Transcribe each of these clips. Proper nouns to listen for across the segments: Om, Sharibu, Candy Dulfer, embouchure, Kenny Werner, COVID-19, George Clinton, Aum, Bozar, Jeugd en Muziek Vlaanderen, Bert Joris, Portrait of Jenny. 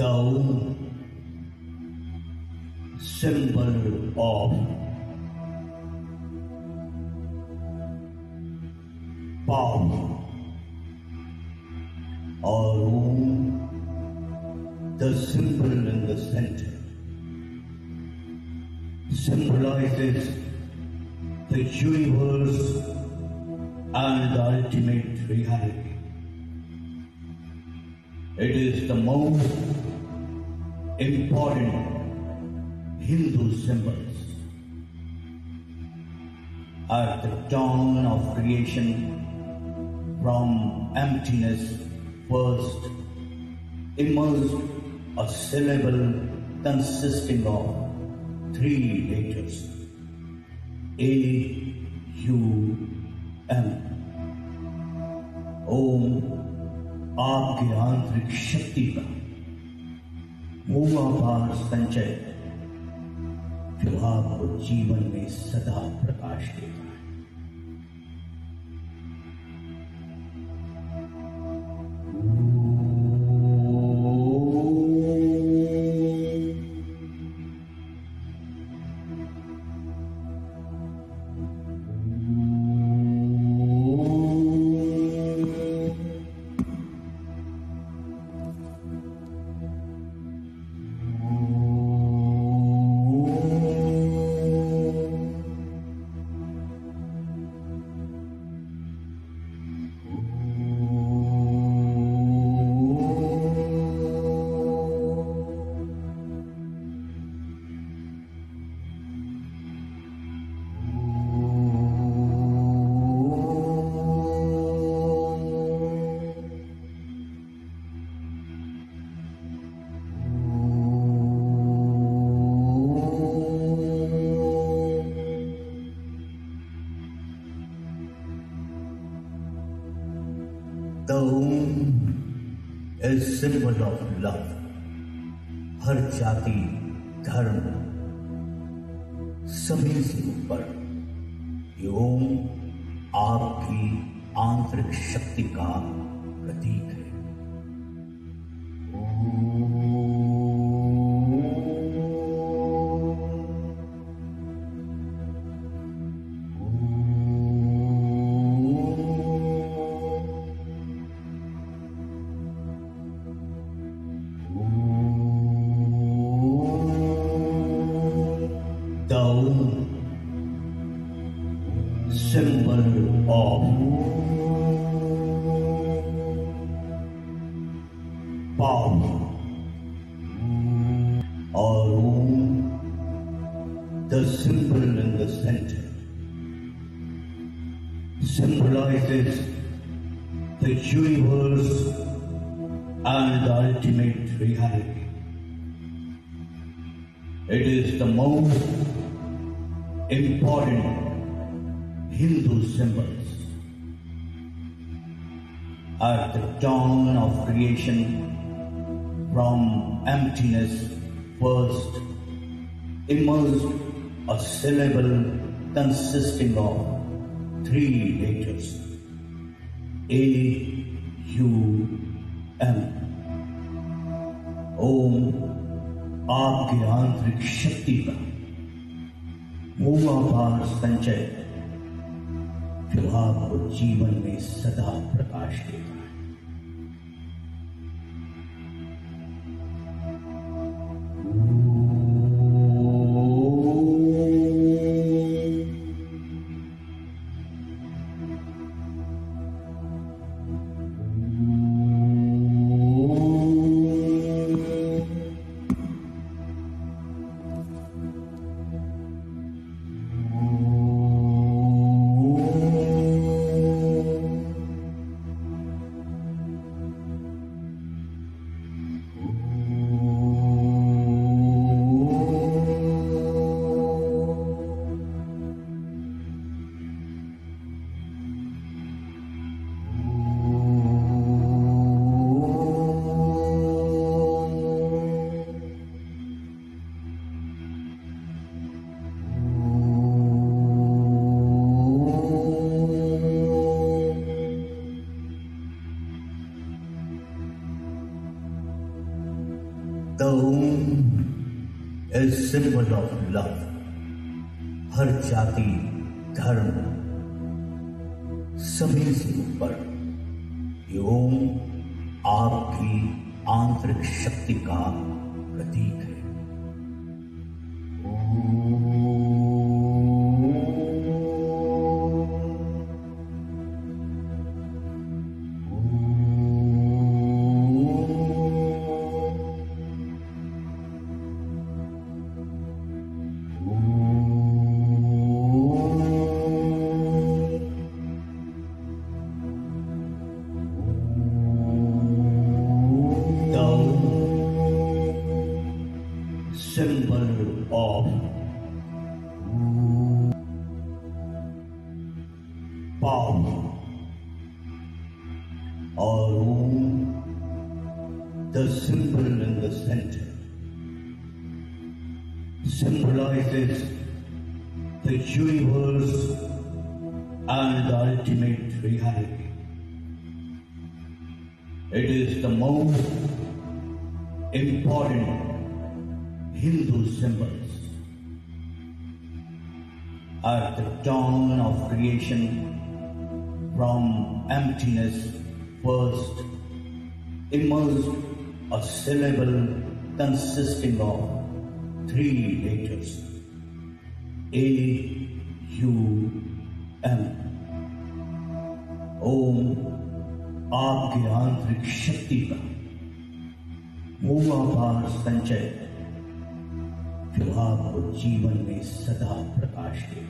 aum, symbol of power, or aum, the symbol in the center, symbolizes the universe and the ultimate reality. It is the most important Hindu symbols. At the dawn of creation, from emptiness first emerged a syllable consisting of three letters, AUM. ओम आपके आंतरिक शक्ति का पूर्वापार संचय जो आपको जीवन में सदा प्रकाश देता है। The Om is a symbol of love. हर जाति, धर्म, सभी से ऊपर ये ओम आपकी आंतरिक शक्ति का प्रतीक है। Symbol of power, or the symbol in the center, symbolizes the universe and the ultimate reality. It is the most important Hindu symbols. At the dawn of creation, from emptiness first emerged a syllable consisting of three letters, AUM. Om, आपके आंतरिक शक्ति का पूर्वापार संचय जो आपको जीवन में सदा प्रकाश देता है। The Om is symbol of love. हर जाति धर्म सभी से ऊपर ये ओम आपकी आंतरिक शक्ति का प्रतीक है। Symbol of power or the symbol in the center symbolizes the universe and ultimate reality. It is the most important Hindu symbols. At the dawn of creation, from emptiness first emerged a syllable consisting of three letters, AUM. Om, आपके आंतरिक शक्ति का मूलाधार संचय जो आपको जीवन में सदा प्रकाश देता है।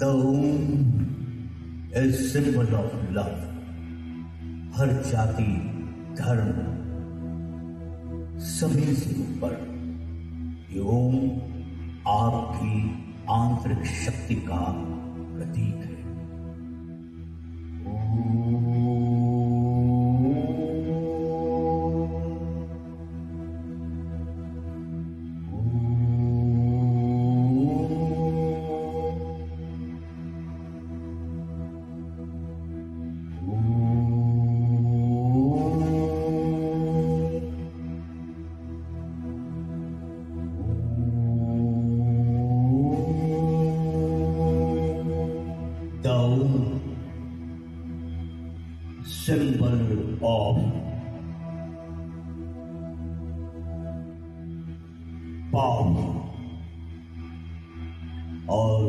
The Om is symbol of love. हर जाति धर्म सभी से ऊपर ये ओम आपकी आंतरिक शक्ति का प्रतीक है। Symbol of power or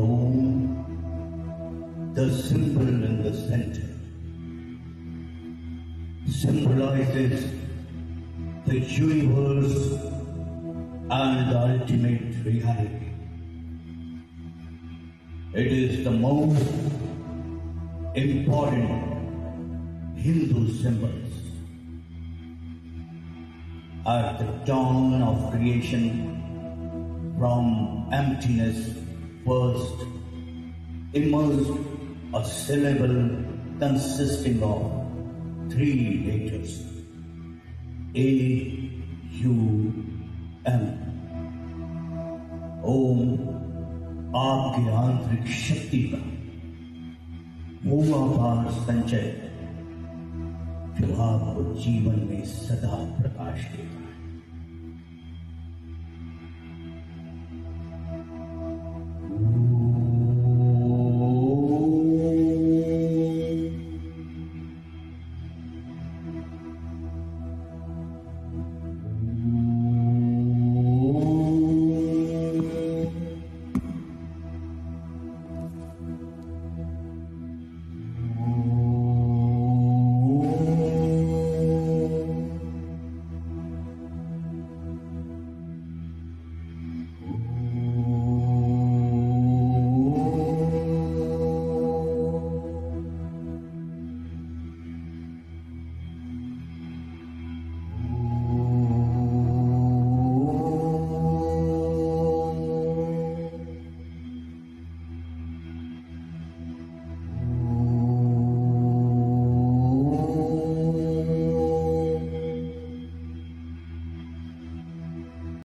the symbol in the center symbolizes the universe and ultimate reality. It is the most important Hindu symbols. At the dawn of creation, from emptiness first emerged a syllable consisting of three letters, AUM. Om, आपके आंतरिक शक्ति का मूलाधार संचय जो आपको जीवन में सदा प्रकाश देता है।